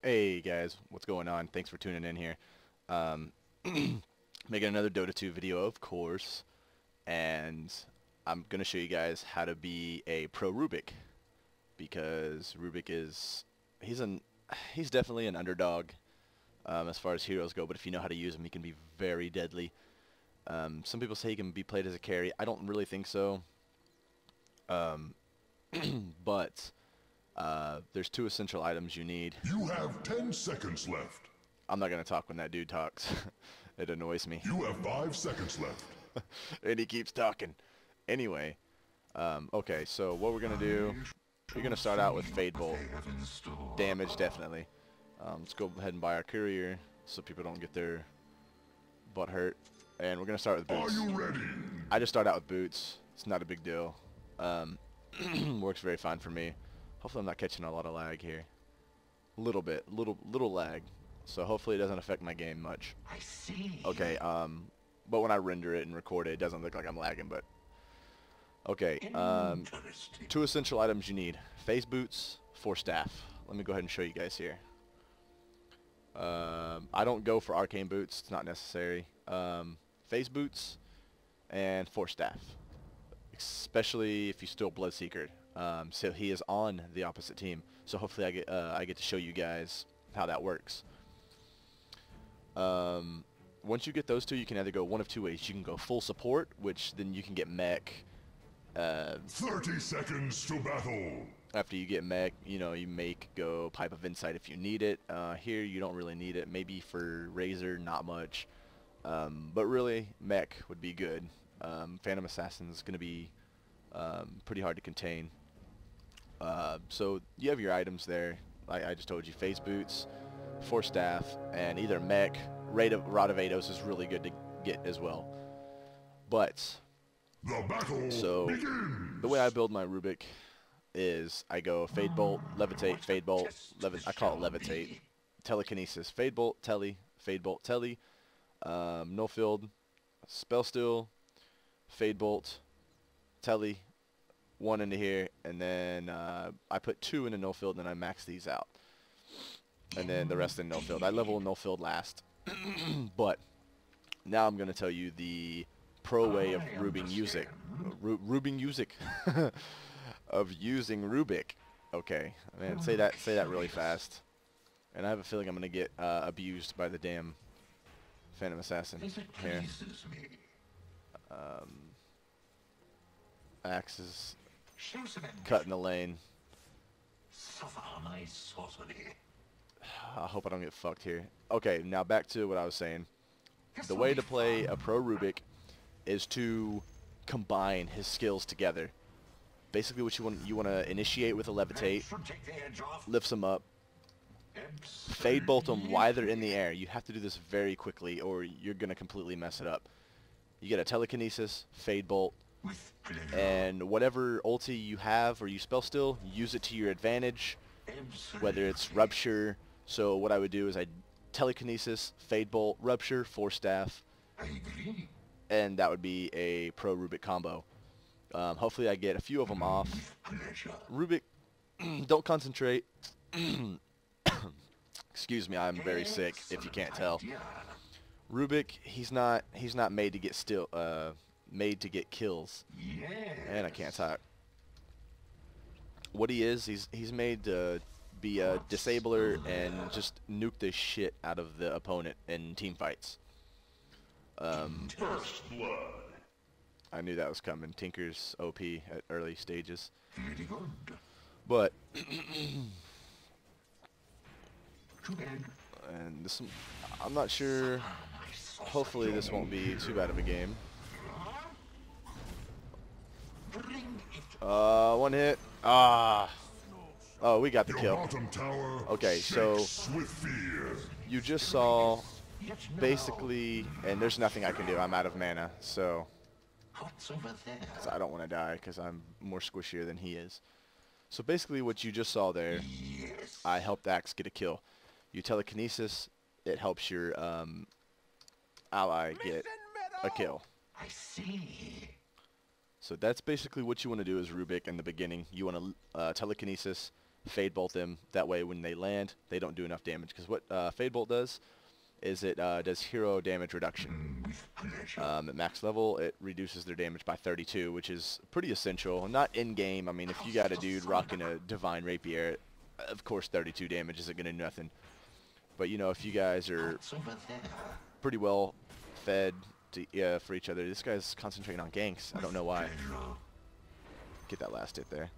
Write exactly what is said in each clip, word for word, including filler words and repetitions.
Hey guys, what's going on? Thanks for tuning in here. Um, making another Dota two video, of course, and I'm gonna show you guys how to be a pro Rubick, because Rubick is he's an he's definitely an underdog um, as far as heroes go. But if you know how to use him, he can be very deadly. Um, some people say he can be played as a carry. I don't really think so. Um, but uh, there's two essential items you need. You have ten seconds left. I'm not gonna talk when that dude talks. It annoys me. You have five seconds left. And he keeps talking. Anyway, um, okay. So what we're gonna do? You're gonna start out with Fade Bolt. Damage definitely. Um, let's go ahead and buy our courier so people don't get their butt hurt. And we're gonna start with boots. Are you ready? I just start out with boots. It's not a big deal. Um, works very fine for me. Hopefully I'm not catching a lot of lag here. A little bit, little little lag. So hopefully it doesn't affect my game much. I see. Okay. Um, but when I render it and record it, it doesn't look like I'm lagging, but. Okay, um, two essential items you need. Phase boots, Force Staff. Let me go ahead and show you guys here. Um, I don't go for Arcane boots. It's not necessary. Um, Phase boots and Force Staff. Especially if you still Bloodseeker. Um, so he is on the opposite team. So hopefully I get, uh, I get to show you guys how that works. Um, once you get those two, you can either go one of two ways. You can go full support, which then you can get mech. Uh, thirty seconds to battle. After you get mech, you know, you make go Pipe of Insight if you need it. Uh, here you don't really need it. Maybe for Razor, not much. Um, but really, mech would be good. Um, Phantom Assassin is going to be um, pretty hard to contain. Uh, so you have your items there. Like I just told you, Phase Boots, Force Staff, and either mech. Rod of Ados is really good to get as well. But... The battle so, begins. The way I build my Rubick is I go Fade Bolt, Levitate, Fade Bolt, levi I call it Levitate, be. Telekinesis, Fade Bolt, Tele, Fade Bolt, Tele, um, Null Field, Spell Steal, Fade Bolt, Tele, one into here, and then uh, I put two into Null Field, and then I max these out, and then the rest in Null Field. I level Null Field last, but now I'm going to tell you the... pro way of Rubick music, Ru Rubick music, of using Rubick. Okay, man, say that, say that really fast, and I have a feeling I'm gonna get uh, abused by the damn Phantom Assassin here. Um, Axe is cutting the lane. I hope I don't get fucked here. Okay, now back to what I was saying. The way to play a pro Rubick is to combine his skills together. Basically what you want you want to initiate with a levitate, lifts them up, Fade Bolt them while they're in the air. You have to do this very quickly or you're going to completely mess it up. You get a telekinesis, Fade Bolt, and whatever ulti you have or you spell still, use it to your advantage, whether it's rupture. So what I would do is I'd telekinesis, Fade Bolt, rupture, Force Staff. And that would be a pro Rubick combo. Um, hopefully I get a few of them off. Rubick, don't concentrate. Excuse me, I'm very sick if you can't tell. Rubick, he's not he's not made to get still uh made to get kills. And I can't talk. What he is, he's he's made to be a disabler and just nuke the shit out of the opponent in team fights. Um, First blood. I knew that was coming. Tinker's O P at early stages. But and this, I'm not sure. Hopefully this won't be too bad of a game. Uh, one hit. Ah. Oh, we got the kill. Okay, so you just saw. Basically, and there's nothing I can do. I'm out of mana, so, so I don't want to die because I'm more squishier than he is. So basically what you just saw there, yes. I helped Axe get a kill. You telekinesis, it helps your um, ally get a kill. I see. So that's basically what you want to do as Rubick in the beginning. You want to uh, telekinesis, Fade Bolt them. That way when they land, they don't do enough damage. Because what uh, Fade Bolt does is it uh, does hero damage reduction. Um, at max level, it reduces their damage by thirty-two, which is pretty essential. Not in-game. I mean, if you got a dude rocking a Divine Rapier, of course thirty-two damage isn't going to do nothing. But, you know, if you guys are pretty well fed to, uh, for each other. This guy's concentrating on ganks. I don't know why. Get that last hit there.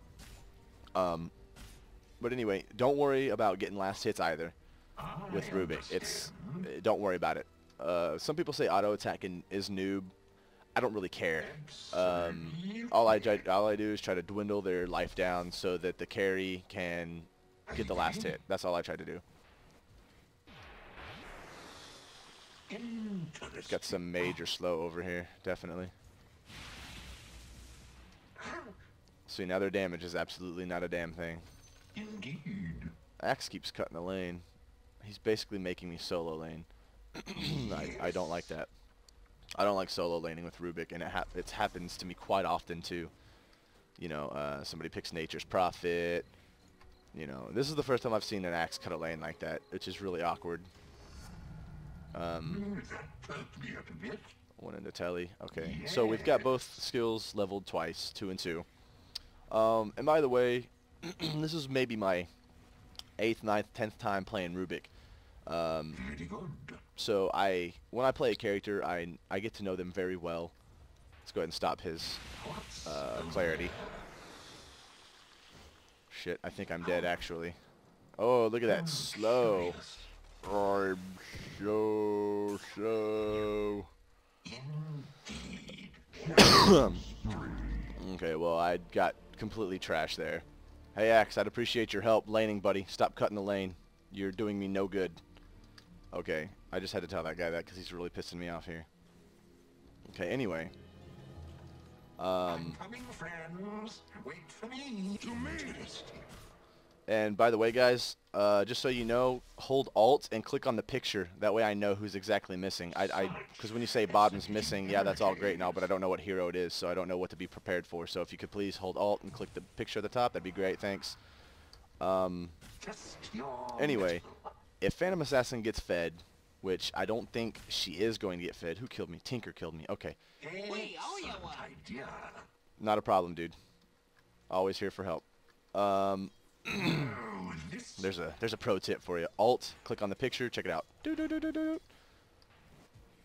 Um, but anyway, don't worry about getting last hits either with Rubick. It's don't worry about it. Uh, some people say auto attacking is noob. I don't really care. Um, all I all I do is try to dwindle their life down so that the carry can get the last hit. That's all I try to do. Got some major slow over here, definitely. See, now their damage is absolutely not a damn thing. Indeed. Axe keeps cutting the lane. He's basically making me solo lane. I, I don't like that. I don't like solo laning with Rubick, and it, ha it happens to me quite often too. You know, uh, somebody picks Nature's Prophet. You know, this is the first time I've seen an Axe cut a lane like that, which is really awkward. Um, one into Telly. Okay, yes. So we've got both skills leveled twice, two and two. Um, and by the way, this is maybe my eighth, ninth, tenth time playing Rubick. Um, so I, when I play a character, I I get to know them very well. Let's go ahead and stop his uh, clarity. Shit, I think I'm dead actually. Oh, look at that slow. I'm so, so... Okay, well, I got completely trashed there. Hey, Axe, I'd appreciate your help laning, buddy. Stop cutting the lane. You're doing me no good. Okay, I just had to tell that guy that because he's really pissing me off here. Okay, anyway. Um... Coming, friends. Wait for me. You made it. And by the way, guys, uh, just so you know, hold Alt and click on the picture. That way I know who's exactly missing. I, because when you say Bob's missing, yeah, that's all great and all, but I don't know what hero it is, so I don't know what to be prepared for. So if you could please hold Alt and click the picture at the top, that'd be great. Thanks. Um, anyway, if Phantom Assassin gets fed, which I don't think she is going to get fed. Who killed me? Tinker killed me. Okay. Not a problem, dude. Always here for help. Um... there's a there's a pro tip for you. Alt, click on the picture, check it out. Do do do do do.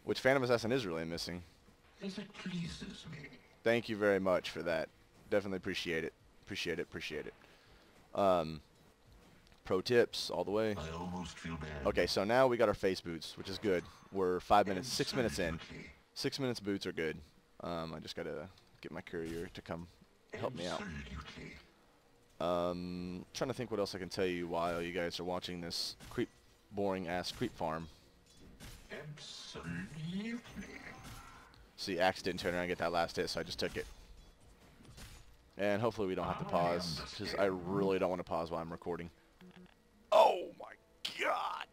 Which Phantom Assassin is really missing. If it pleases me. Thank you very much for that. Definitely appreciate it. Appreciate it. Appreciate it. Um, pro tips all the way. I almost feel bad. Okay, so now we got our Phase boots, which is good. We're five minutes, six minutes in. Six minutes boots are good. Um, I just gotta get my courier to come help me out. Um, trying to think what else I can tell you while you guys are watching this creep, boring-ass creep farm. Absolutely. See, Axe didn't turn around and get that last hit, so I just took it. And hopefully we don't have to pause, because I really don't want to pause while I'm recording. Oh my god!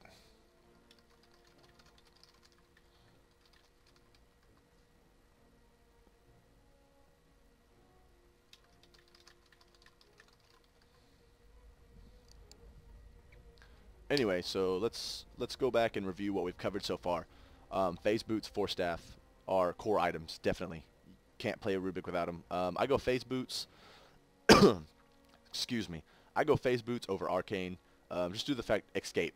Anyway, so let's let's go back and review what we've covered so far. Um, Phase boots, Force Staff are core items, definitely. Can't play a Rubick without them. Um, I go Phase boots. Excuse me. I go Phase boots over Arcane. Um, just due to the fact escape.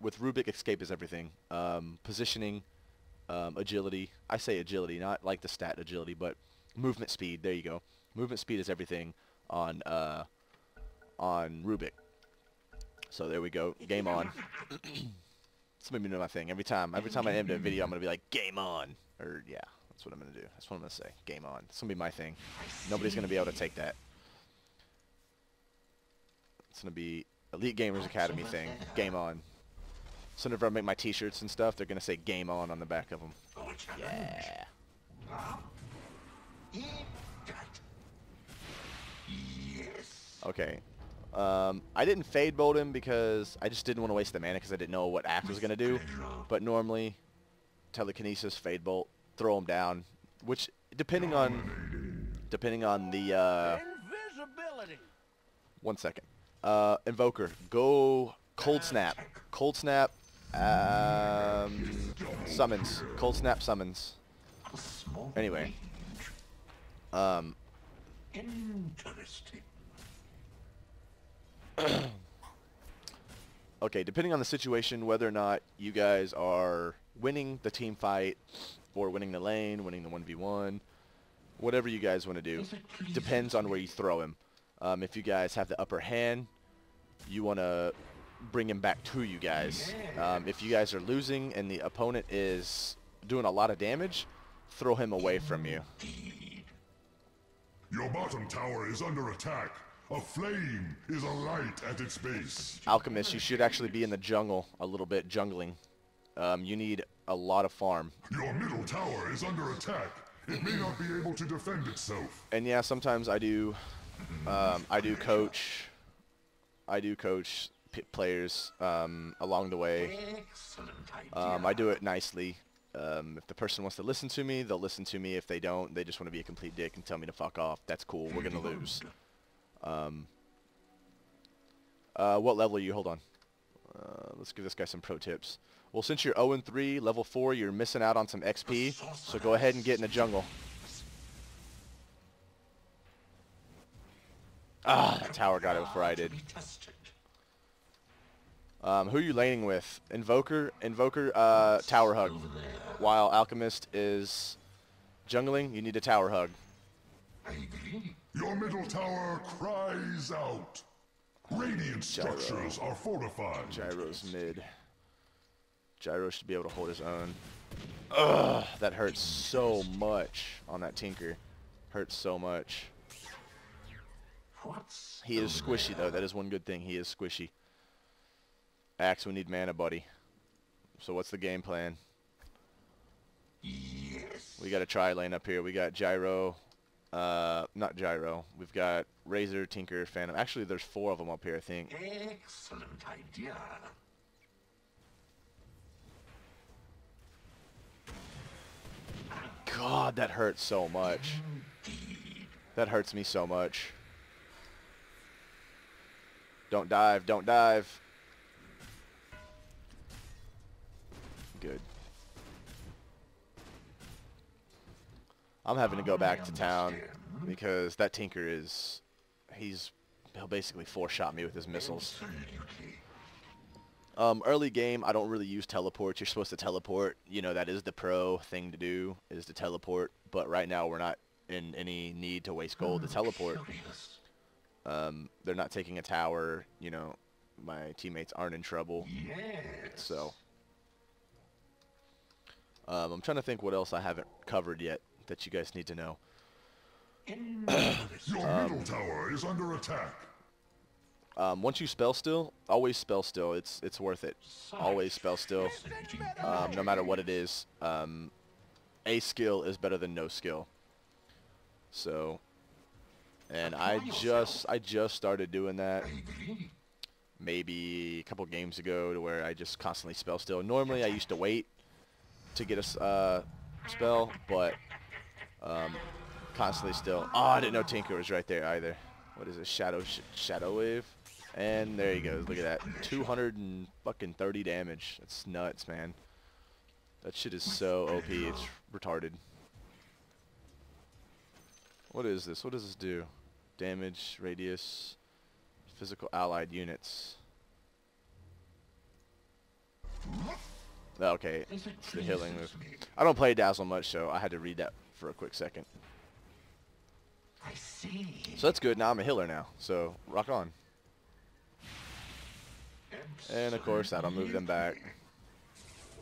With Rubick, escape is everything. Um, positioning, um, agility. I say agility, not like the stat agility, but movement speed. There you go. Movement speed is everything on uh, on Rubick. So there we go. Game on. That's made me know my thing. Every time, every time I end a video, I'm gonna be like, "Game on," or yeah, that's what I'm gonna do. That's what I'm gonna say. Game on. It's gonna be my thing. Nobody's gonna be able to take that. It's gonna be Elite Gamers Academy thing. Game on. So whenever I make my T-shirts and stuff, they're gonna say "Game on" on the back of them. Yeah. Okay. Um, I didn't Fade Bolt him because I just didn't want to waste the mana because I didn't know what Axe was going to do. But normally, telekinesis, Fade Bolt, throw him down, which depending on depending on the uh, invisibility. One second. Uh, Invoker, go Cold Snap. Cold Snap. Um, summons. Cold Snap summons. Anyway. Um. Interesting. Okay, depending on the situation, whether or not you guys are winning the team fight or winning the lane, winning the one v one, whatever you guys want to do, depends on where you throw him. Um, if you guys have the upper hand, you want to bring him back to you guys. Um, if you guys are losing and the opponent is doing a lot of damage, throw him away from you. Your bottom tower is under attack. A flame is alight at its base. Alchemist, you should actually be in the jungle a little bit, jungling. Um, you need a lot of farm. Your middle tower is under attack. It may not be able to defend itself. And yeah, sometimes I do. Um, I do coach. I do coach p players um, along the way. Um, I do it nicely. Um, if the person wants to listen to me, they'll listen to me. If they don't, they just want to be a complete dick and tell me to fuck off. That's cool. We're gonna lose. Um. Uh, what level are you? Hold on. Uh, let's give this guy some pro tips. Well, since you're zero and three, level four, you're missing out on some X P. So go ahead and get in the jungle. Ah, that tower got it before I did. Um, who are you laning with? Invoker, Invoker, uh, tower hug. While Alchemist is jungling, you need a tower hug. Your middle tower cries out. Radiant structures are fortified. Gyro's mid. Gyro should be able to hold his own. Ugh, that hurts so much on that Tinker. Hurts so much. He is squishy though. That is one good thing. He is squishy. Axe, we need mana, buddy. So what's the game plan? Yes. We got a tri lane up here. We got Gyro. Uh, not Gyro. We've got Razor, Tinker, Phantom. Actually, there's four of them up here, I think. Excellent idea. God, that hurts so much. Indeed. That hurts me so much. Don't dive, don't dive. Good. I'm having to go back to town because that Tinker is, he's, he'll basically four-shot me with his missiles. Um, early game, I don't really use teleports. You're supposed to teleport. You know, that is the pro thing to do, is to teleport. But right now, we're not in any need to waste gold to teleport. Um, they're not taking a tower. You know, my teammates aren't in trouble. So, um, I'm trying to think what else I haven't covered yet that you guys need to know. Your um, middle tower is under attack. Um, once you spell still, always spell still. It's it's worth it. Always spell still, um, no matter what it is. Um, a skill is better than no skill. So, and I just I just started doing that maybe a couple games ago, to where I just constantly spell still. Normally I used to wait to get a uh, spell, but um, constantly still. Oh, I didn't know Tinker was right there either. What is it? Shadow sh Shadow Wave, and there he goes. Look at that, two hundred and fucking thirty damage. That's nuts, man. That shit is so O P. It's retarded. What is this? What does this do? Damage, radius, physical allied units. Okay, it's the healing move. I don't play Dazzle much, so I had to read that for a quick second. I see. So that's good. Now I'm a healer now. So rock on. And of course that'll move them back.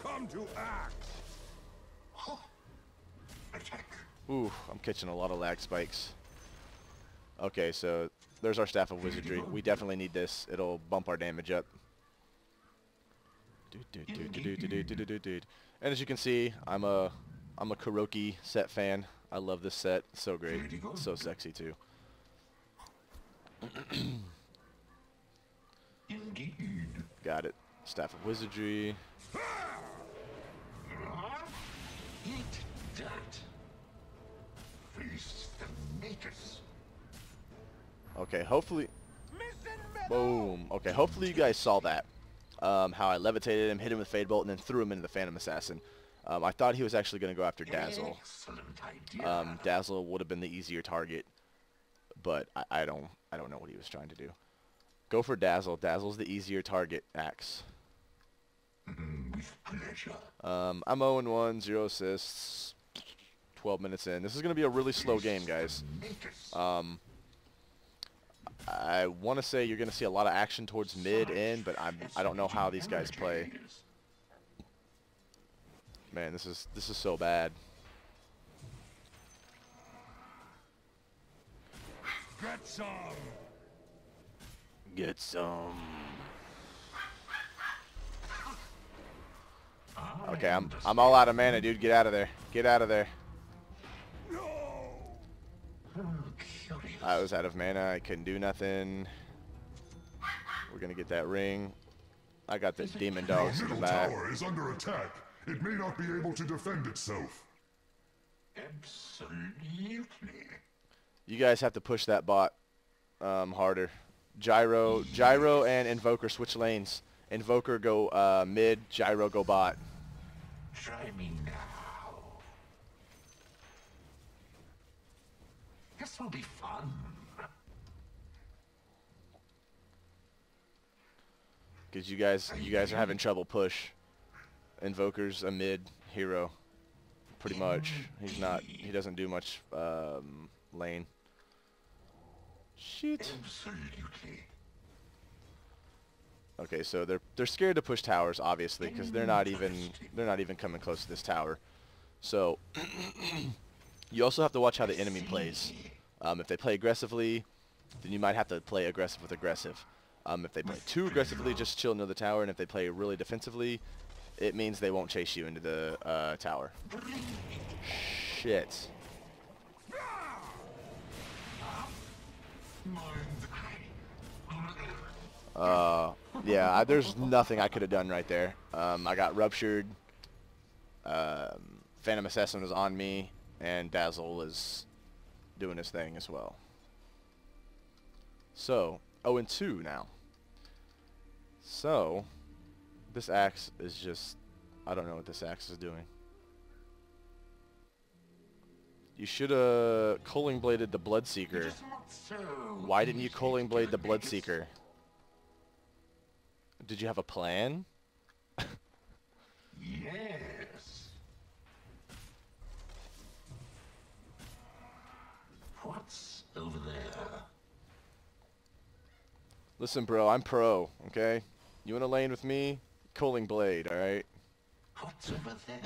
Come to Axe. Ooh, I'm catching a lot of lag spikes. Okay, so there's our Staff of Wizardry. We definitely need this. It'll bump our damage up. And as you can see, I'm a I'm a Kuroki set fan. I love this set. So great. So sexy too. Indeed. Got it. Staff of Wizardry. Eat dirt. Okay, hopefully... Boom. Okay, hopefully you guys saw that. Um, how I levitated him, hit him with Fade Bolt, and then threw him into the Phantom Assassin. Um, I thought he was actually going to go after Dazzle. Um, Dazzle would have been the easier target, but I, I don't I don't know what he was trying to do. Go for Dazzle. Dazzle's the easier target, Axe. Um, I'm oh and one, zero assists, twelve minutes in. This is going to be a really slow game, guys. Um, I want to say you're going to see a lot of action towards mid-end, but I'm, I don't know how these guys play. Man, this is this is so bad. Get some. Get some. Okay, I'm I'm all out of mana, dude. Get out of there. Get out of there. I was out of mana. I couldn't do nothing. We're gonna get that ring. I got the demon dogs in the back. Tower is under attack. It may not be able to defend itself. Absolutely. You guys have to push that bot um, harder. Gyro, Gyro, and Invoker switch lanes. Invoker go uh, mid. Gyro go bot. Try me now. This will be fun. Cause you guys, you guys are having trouble push. Invoker's a mid hero, pretty much. He's not. He doesn't do much um, lane. Shit. Absolutely. Okay, so they're they're scared to push towers, obviously, because they're not even they're not even coming close to this tower. So you also have to watch how the enemy plays. Um, if they play aggressively, then you might have to play aggressive with aggressive. Um, if they play too aggressively, just chill into the tower, and if they play really defensively, it means they won't chase you into the uh, tower. Shit. Uh, yeah, I, there's nothing I could have done right there. Um, I got ruptured. Um, Phantom Assassin was on me, and Dazzle is doing his thing as well. So, oh and two now. So, this Axe is just... I don't know what this Axe is doing. You should have Culling Bladed the Bloodseeker. Why didn't you Culling Blade the Bloodseeker? Did you have a plan? Yes. What's over there? Listen, bro, I'm pro, okay? You in a lane with me? Culling Blade, alright? What's over there?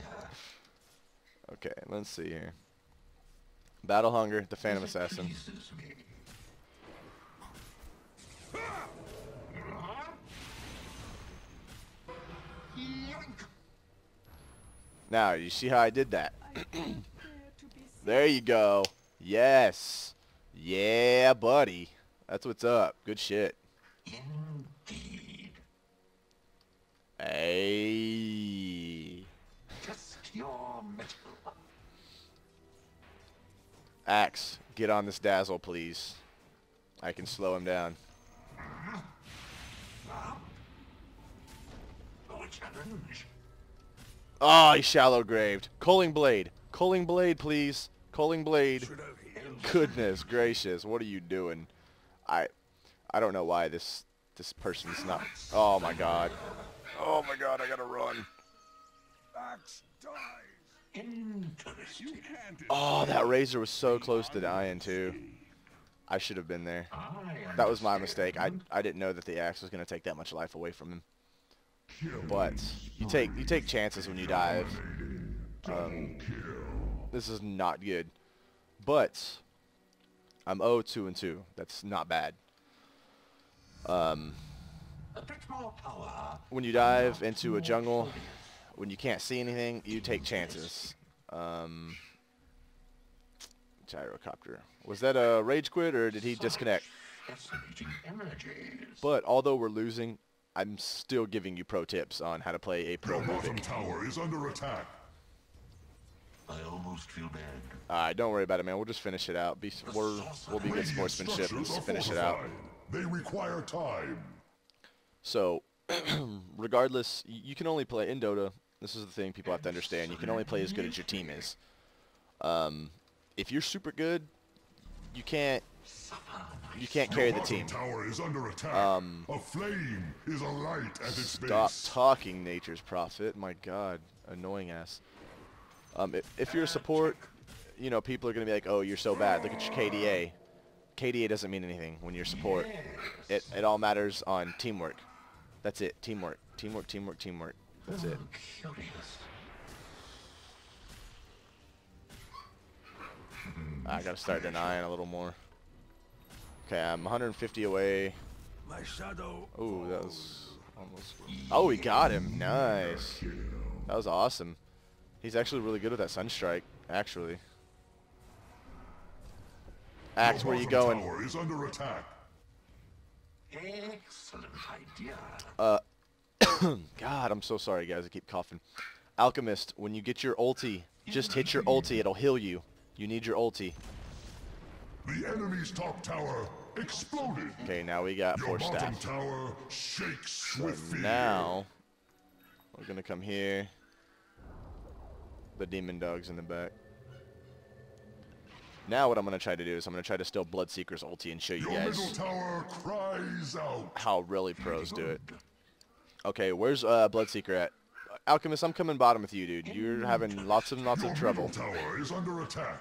Okay, let's see here. Battle Hunger, the Phantom Assassin. Now, you see how I did that? There you go. Yes. Yeah, buddy. That's what's up. Good shit. Indeed. Hey. Just your metal. Axe, get on this Dazzle, please. I can slow him down. Oh, he shallow graved. Culling Blade. Culling Blade, please. Culling Blade. Goodness gracious, what are you doing? I I don't know why this this person's not. Oh my god. Oh my god, I gotta run. Axe dies. Oh, that Razor was so close to dying too. I should have been there. That was my mistake. I I didn't know that the Axe was gonna take that much life away from him. But you take you take chances when you dive. Um, this is not good. But I'm oh two and two. That's not bad. Um, when you dive into a jungle, when you can't see anything, you take chances. Um, Gyrocopter. Was that a rage quit or did he disconnect? But although we're losing, I'm still giving you pro tips on how to play a pro. Your bottom tower is under attack. I almost feel bad. Alright, don't worry about it, man. We'll just finish it out. Be, we're, we'll be good sportsmanship and finish it out. They require time. So, regardless, you can only play in Dota. This is the thing people have to understand. You can only play as good as your team is. Um, if you're super good, you can't. You can't carry the team. Um, stop talking, Nature's Prophet. My God, annoying ass. Um, if, if you're a support, you know, people are going to be like, oh, you're so bad. Look at your K D A. K D A doesn't mean anything when you're support. It, it all matters on teamwork. That's it. Teamwork. Teamwork, teamwork, teamwork. That's it. I got to start denying a little more. Okay, I'm one hundred fifty away. My shadow. Ooh, that was almost. Oh, we got him. Nice. That was awesome. He's actually really good with that Sunstrike, actually. Axe, where are you going? Is under attack. Excellent idea. Uh, God, I'm so sorry, guys. I keep coughing. Alchemist, when you get your ulti, just hit your ulti. It'll heal you. You need your ulti. The enemy's top tower exploded. Okay, now we got your Force Staff. Tower shakes so with fear. Now we're gonna come here. The demon dog's in the back. Now what I'm gonna try to do is I'm gonna try to steal Bloodseeker's ulti and show you your guys tower cries out. How really pros do it. Okay, where's uh, Bloodseeker at? Alchemist, I'm coming bottom with you, dude. You're having lots and lots your of trouble. Tower is under attack.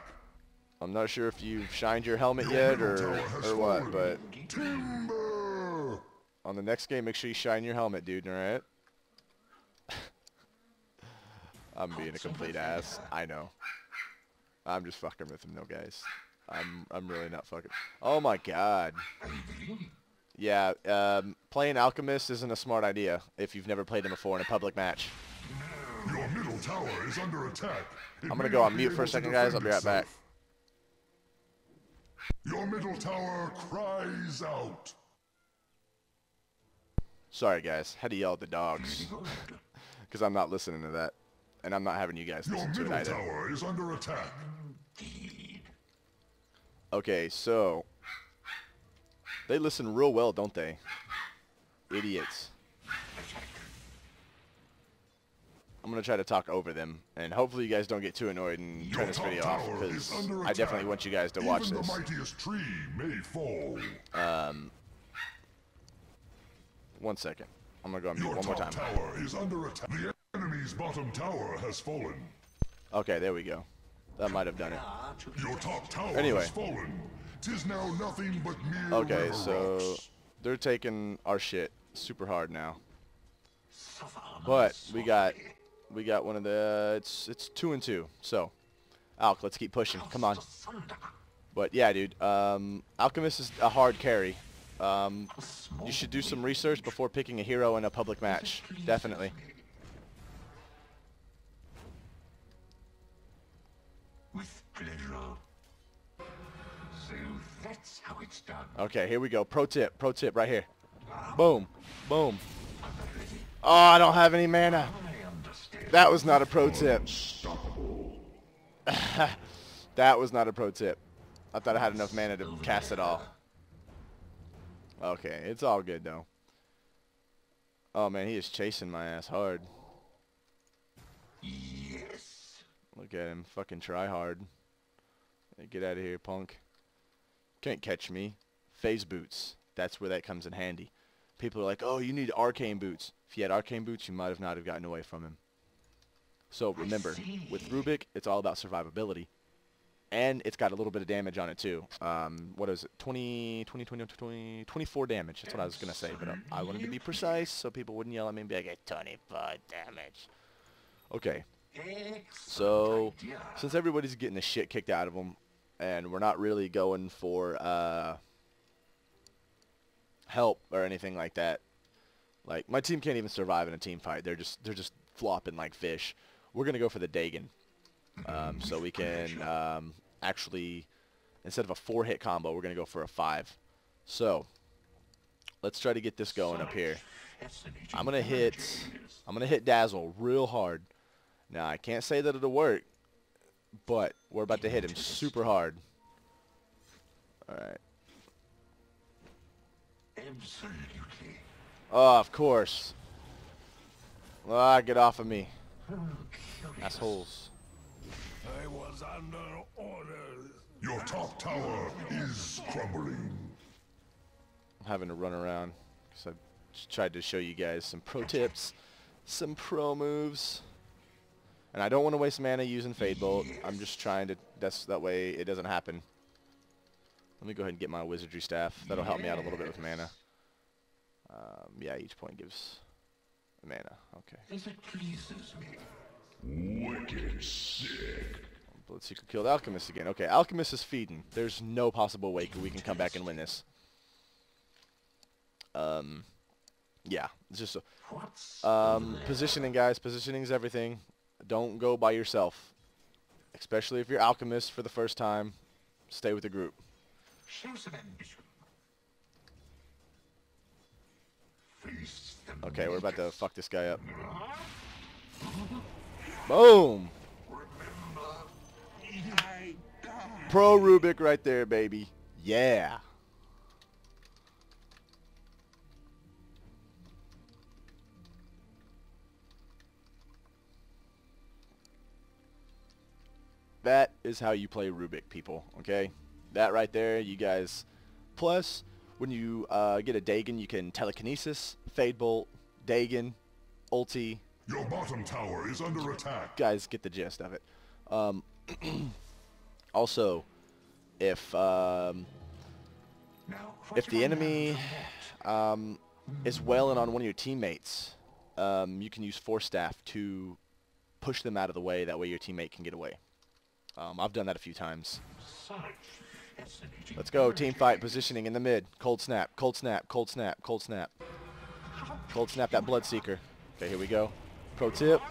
I'm not sure if you've shined your helmet yet or, or what, but Timber. On the next game, make sure you shine your helmet, dude, alright? I'm being a complete ass. I know. I'm just fucking with him, no, guys. I'm I'm really not fucking... Oh, my God. Yeah, um, playing Alchemist isn't a smart idea if you've never played him before in a public match. Your middle tower is under attack. It I'm going to go on mute for a second, guys. I'll be right back. Your middle tower cries out. Sorry, guys. Had to yell at the dogs. Because I'm not listening to that. And I'm not having you guys listen to it either. Your middle tower is under attack. Indeed. Okay, so... They listen real well, don't they? Idiots. I'm going to try to talk over them, and hopefully you guys don't get too annoyed and turn this video off, because I definitely want you guys to watch this. The mightiest tree may fall. Um, one second. I'm going to go on mute one more time. Tower is under attack. The enemy's bottom tower has fallen. Okay, there we go. That might have done it. Your top tower anyway. Has fallen. 'Tis now nothing but mere okay, so rocks. They're taking our shit super hard now. But we got... We got one of the, it's it's two and two. So, Alk, let's keep pushing. Come on. But yeah, dude, um, Alchemist is a hard carry. Um, you should do some research before picking a hero in a public match. Definitely. With pleasure. So that's how it's done. Okay, here we go. Pro tip, pro tip right here. Boom, boom. Oh, I don't have any mana. That was not a pro tip. That was not a pro tip. I thought I had enough mana to cast it all. Okay, it's all good, though. Oh, man, he is chasing my ass hard. Yes. Look at him. Fucking try hard. Get out of here, punk. Can't catch me. Phase boots. That's where that comes in handy. People are like, oh, you need arcane boots. If you had arcane boots, you might have not have gotten away from him. So remember, with Rubick, it's all about survivability. And it's got a little bit of damage on it, too. Um, what is it? twenty, twenty, twenty, twenty, twenty-four damage. That's what I was going to say. But I wanted to be precise so people wouldn't yell at me and be like, twenty-four damage. Okay. So, since everybody's getting the shit kicked out of them, and we're not really going for uh, help or anything like that. Like, my team can't even survive in a team fight. They're just, they're just flopping like fish. We're going to go for the Dagon. Um, so we can um, actually, instead of a four-hit combo, we're going to go for a five. So let's try to get this going up here. I'm going to hit I'm going to hit Dazzle real hard. Now, I can't say that it'll work but we're about to hit him super hard. Alright. Absolutely. Oh, of course. Ah, get off of me. Assholes. I was under orders. Your top tower is crumbling. I'm having to run around because I tried to show you guys some pro tips, some pro moves. And I don't want to waste mana using Fade Bolt. Yes. I'm just trying to, that's, that way it doesn't happen. Let me go ahead and get my Wizardry Staff. That'll yes. help me out a little bit with mana. Um, yeah, each point gives mana. Okay. If it pleases me. Wicked sick. Bloodseeker killed Alchemist again. Okay, Alchemist is feeding. There's no possible way we can come back and win this. Um, yeah, it's just a, um, positioning, guys. Positioning is everything. Don't go by yourself, especially if you're Alchemist for the first time. Stay with the group. Show some ambition. Okay, we're about to fuck this guy up. Boom! Pro Rubick right there, baby. Yeah. That is how you play Rubick, people. Okay, that right there, you guys. Plus, when you uh, get a Dagon, you can telekinesis, Fade Bolt, Dagon, ulti. Your bottom tower is under attack. Guys, get the gist of it. Um, also, if um, if the enemy um, is wailing on one of your teammates, um, you can use Force Staff to push them out of the way. That way, your teammate can get away. Um, I've done that a few times. Let's go, team fight, positioning in the mid. Cold snap, cold snap, cold snap, cold snap. Cold snap that Bloodseeker. Okay, here we go. Pro tip.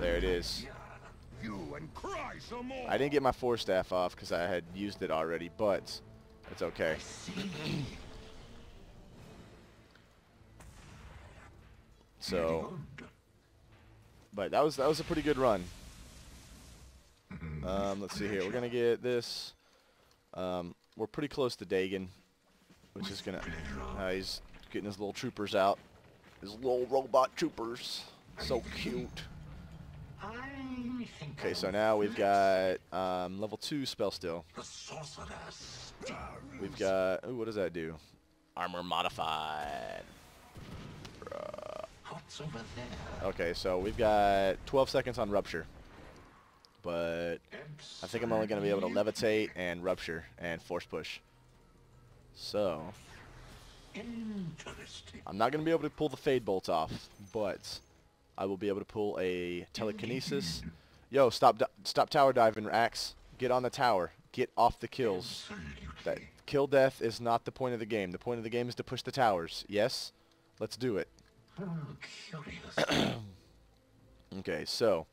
There it is. I didn't get my Force Staff off because I had used it already, but it's okay. So, but that was that was a pretty good run. Um, let's see here. We're gonna get this. Um, we're pretty close to Dagon, which is gonna. Uh, he's getting his little troopers out. His little robot troopers. So cute. Okay, so now we've got um, level two spell still. We've got. Ooh, what does that do? Armor modified. Over there. Okay, so we've got twelve seconds on Rupture, but I think I'm only going to be able to Levitate and Rupture and Force Push, so I'm not going to be able to pull the Fade Bolts off, but I will be able to pull a Telekinesis. Yo, stop stop tower diving, Axe. Get on the tower. Get off the kills. That kill death is not the point of the game. The point of the game is to push the towers. Yes? Let's do it. Okay, so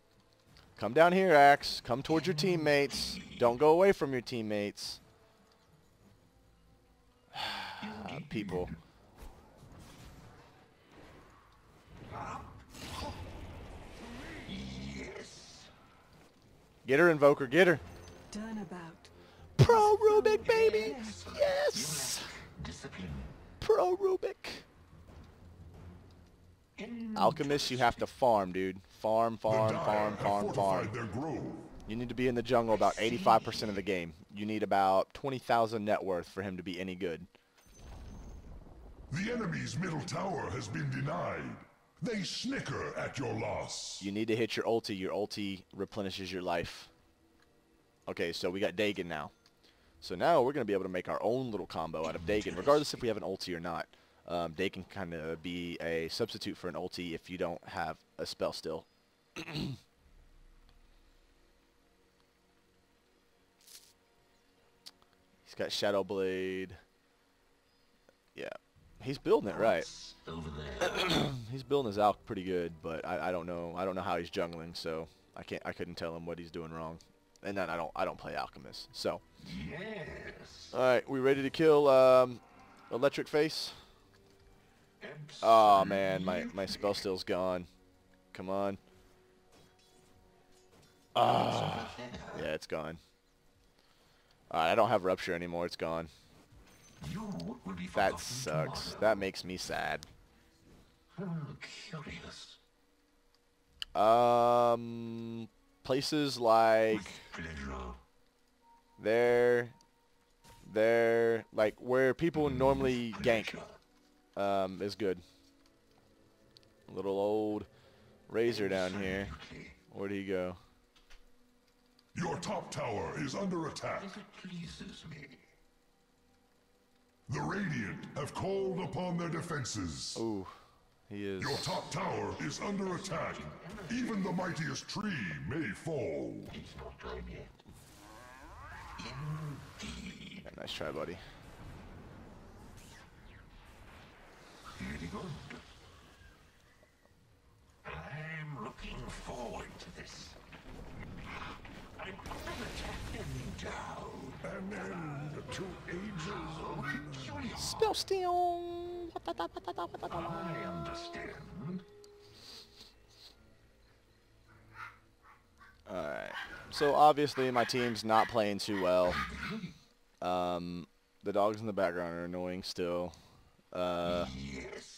come down here, Axe. Come towards your teammates. Don't go away from your teammates. People. Get her, Invoker. Get her. Done about. Pro Rubick, baby. Yes. Pro Rubick. Alchemist, you have to farm, dude. Farm, farm, farm, farm, farm. You need to be in the jungle about eighty-five percent of the game. You need about twenty thousand net worth for him to be any good. The enemy's middle tower has been denied. They snicker at your loss. You need to hit your ulti. Your ulti replenishes your life. Okay, so we got Dagon now. So now we're going to be able to make our own little combo out of Dagon, regardless if we have an ulti or not. Um, they can kind of be a substitute for an ulti if you don't have a spell still. He's got Shadow Blade. Yeah. He's building it right. Over there. He's building his Alc pretty good, but I, I don't know. I don't know how he's jungling, so I can't. I couldn't tell him what he's doing wrong. And then I don't. I don't play Alchemist, so. Yes. All right, we ready to kill um, Electric Face? Oh man, my, my spell still's gone. Come on. Ah, oh. Yeah, it's gone. Alright, I don't have Rupture anymore, it's gone. You will be that sucks. Tomorrow. That makes me sad. I'm curious. Um, places like there, there, like where people mm, normally pleasure. gank, um, is good. Little old Razor down here. Where'd he go? Your top tower is under attack. If it pleases me. The Radiant have called upon their defenses. Ooh. He is. Your top tower is under attack. Even the mightiest tree may fall. It's not time yet. Indeed. Yeah, nice try, buddy. Very good. I'm looking forward to this. I'm attacking down. An end to ages of spell steal. I understand. Alright. So obviously my team's not playing too well. Um, the dogs in the background are annoying still. Uh, yes.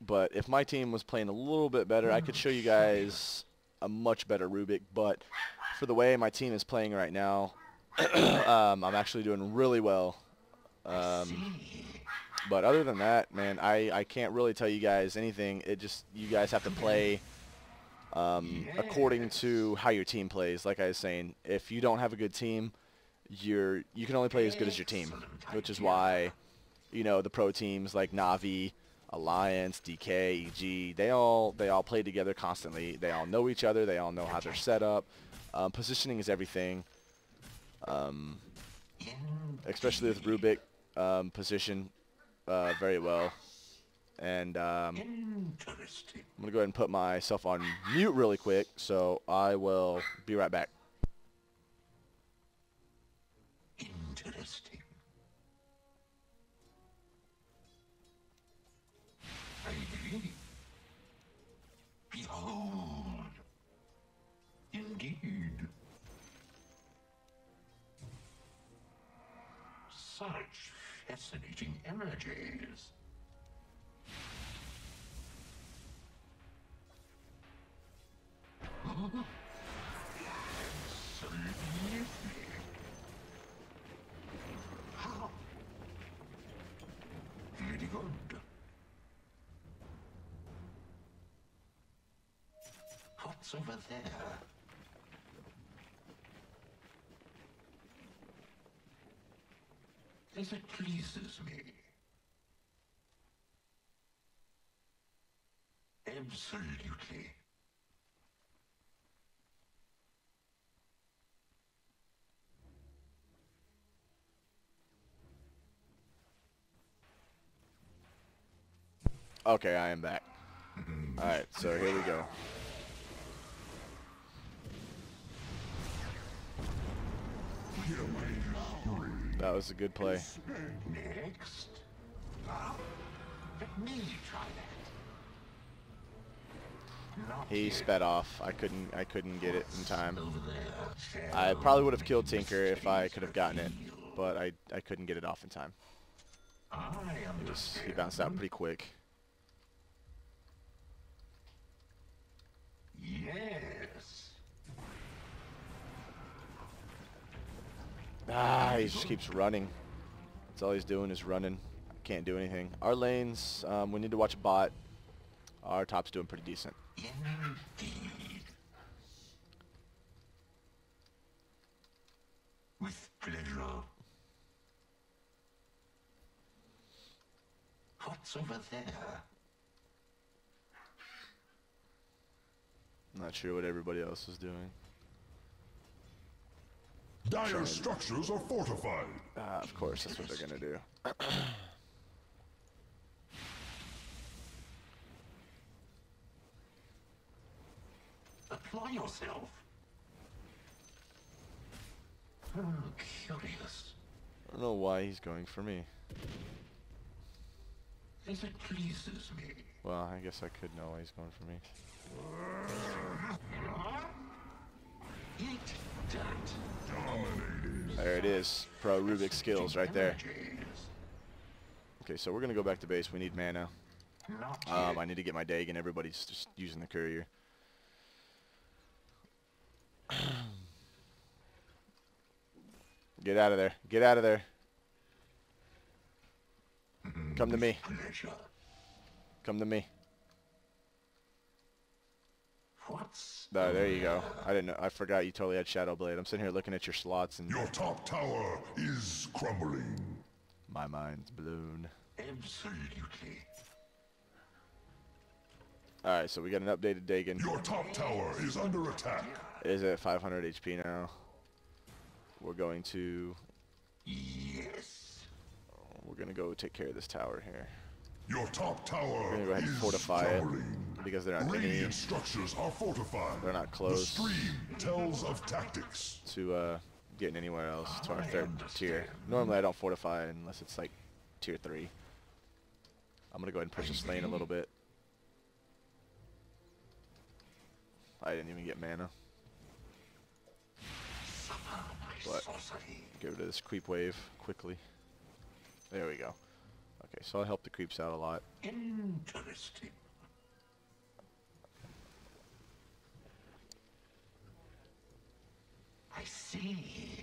But if my team was playing a little bit better, I could show you guys a much better Rubick, but for the way my team is playing right now, um, I'm actually doing really well. Um, but other than that, man, I, I can't really tell you guys anything. It just, you guys have to play um, yes. according to how your team plays. Like I was saying, if you don't have a good team, you're you can only play as good as your team, which is why, you know, the pro teams like Navi, Alliance, D K, E G, they all they all play together constantly. They all know each other. They all know how they're set up. Um, positioning is everything. Um, especially with Rubick, um, position uh, very well. And um, I'm gonna go ahead and put myself on mute really quick. So I will be right back. Interesting. Behold, indeed, such fascinating energies. Absolutely. How? Very good. What's over there? As it pleases me. Absolutely. Okay, I am back. All right, so here we go. That was a good play. Next. Let me try that. He sped off. I couldn't I couldn't get it in time. I probably would have killed Tinker if I could have gotten it, but I, I couldn't get it off in time. It was, he bounced out pretty quick. Yes. Ah, he just keeps running. That's all he's doing is running. Can't do anything. Our lanes, um, we need to watch bot. Our top's doing pretty decent. Indeed. With pleasure. What's over there? Not sure what everybody else is doing. Dire structures are fortified. Ah, of course, that's what they're gonna do. Apply yourself. Oh, curious. I don't know why he's going for me. If it pleases me. Well, I guess I could know why he's going for me. Eat that. There it is. Pro Rubick skills right there. Okay, so we're gonna go back to base. We need mana. Um, I need to get my Dagon. Everybody's just using the courier. Get out of there. Get out of there. Come to me. Come to me. What's oh, there you go. I didn't know. I forgot you totally had Shadow Blade. I'm sitting here looking at your slots and... Your top tower is crumbling. My mind's blown. Absolutely. Alright, so we got an updated Dagon. Your top tower is under attack. It is at five hundred H P now. We're going to... Yes. We're going to go take care of this tower here. Your top tower We're going to go ahead and fortify troubling. it. Because they're not Radiant structures are fortified. They're not close. The stream tells of tactics. To uh, getting anywhere else to our third tier. Normally I don't fortify unless it's like tier three. I'm going to go ahead and push this lane a little bit. I didn't even get mana. But get rid of this creep wave quickly. There we go. Okay, so I help the creeps out a lot. Interesting. I see.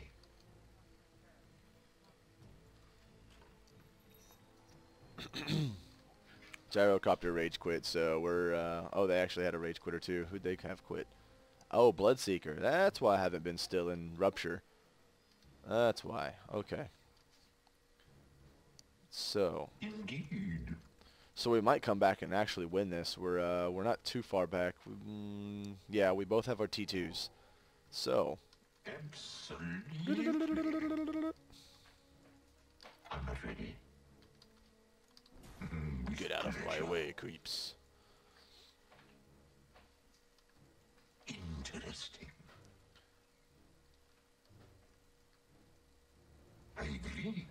Gyrocopter rage quit, so we're, uh, oh, they actually had a rage quitter too. Who'd they have quit? Oh, Bloodseeker. That's why I haven't been still in Rupture. That's why. Okay. So. Indeed. So we might come back and actually win this. We're, uh, we're not too far back. We, mm, yeah, we both have our T twos. So. Absolutely. I'm not ready. Get out of my way, creeps. Interesting. I agree.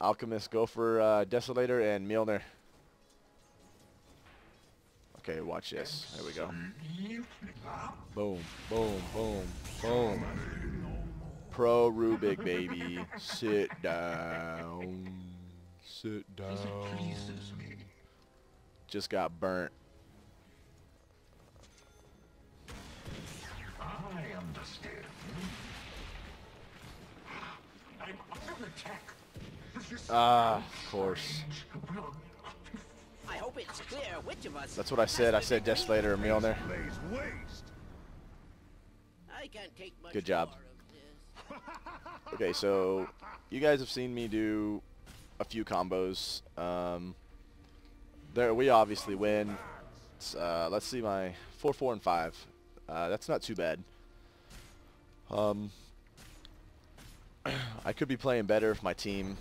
Alchemist, go for uh, Desolator and Mjolnir. Okay, watch this. There we go. Boom, boom, boom, boom. Pro Rubick, baby. Sit down. Sit down. Just got burnt. I understand. I'm under attack. Ah, of course. I hope it's clear which of us. That's what I said. I said Desolator or Mjolnir. I can't take much. Good job. Okay, so you guys have seen me do a few combos. Um, there we obviously win. Uh, let's see my four, four, and five. Uh, that's not too bad. Um, I could be playing better if my team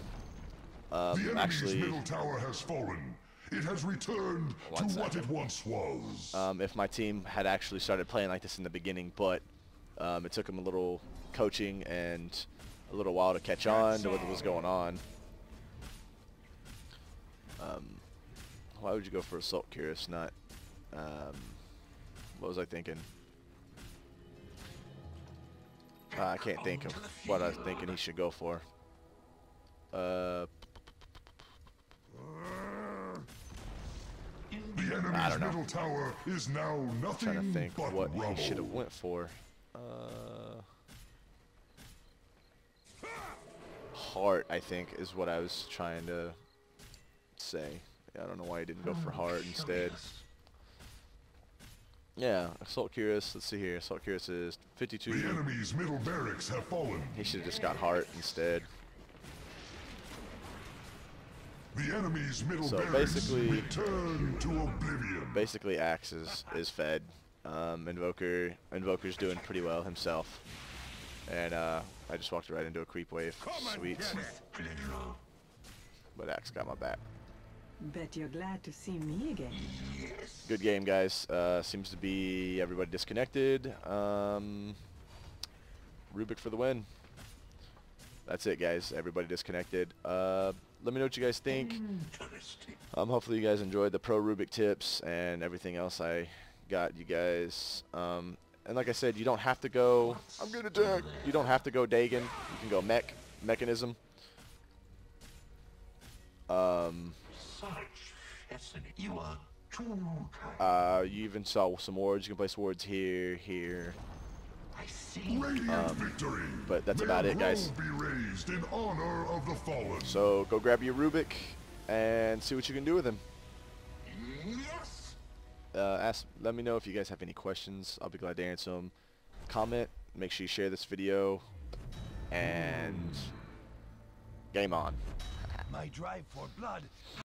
um, the actually. The middle tower has fallen. It has returned to second. what it once was. Um, if my team had actually started playing like this in the beginning, but um, it took them a little coaching and a little while to catch on to what was going on. Um, why would you go for Assault Cuirass? Not, um, what was I thinking? Uh, I can't think of what I was thinking he should go for. Uh, the enemy's middle tower is now nothing I'm trying to think but what rubble. He should have went for. Uh, heart, I think, is what I was trying to say. Yeah, I don't know why he didn't go for heart instead. Yeah, Assault Cuirass, let's see here. Assault Cuirass is fifty-two. The enemy's middle barracks have fallen. He should have just got heart instead. The enemy's middle so barracks basically, return to oblivion. Basically Axe is, is fed. Um, Invoker Invoker's doing pretty well himself. And uh, I just walked right into a creep wave. Sweet. But Axe got my back. Bet you're glad to see me again. Yes. Good game, guys. Uh, seems to be everybody disconnected. Um, Rubick for the win. that's it, guys. Everybody disconnected. Uh, let me know what you guys think. Um, hopefully you guys enjoyed the pro Rubick tips and everything else I got you guys. Um, and like I said, you don't have to go. I'm gonna attack. You don't have to go Dagon. You can go Mech Mechanism. Um. You are too kind. Uh, you even saw some wards. You can play swords here, here. I see. Um, but that's about it, guys. Be raised in honor of the fallen. So go grab your Rubick and see what you can do with him. Yes. Uh, ask. Let me know if you guys have any questions. I'll be glad to answer them. Comment. Make sure you share this video. And game on. My drive for blood.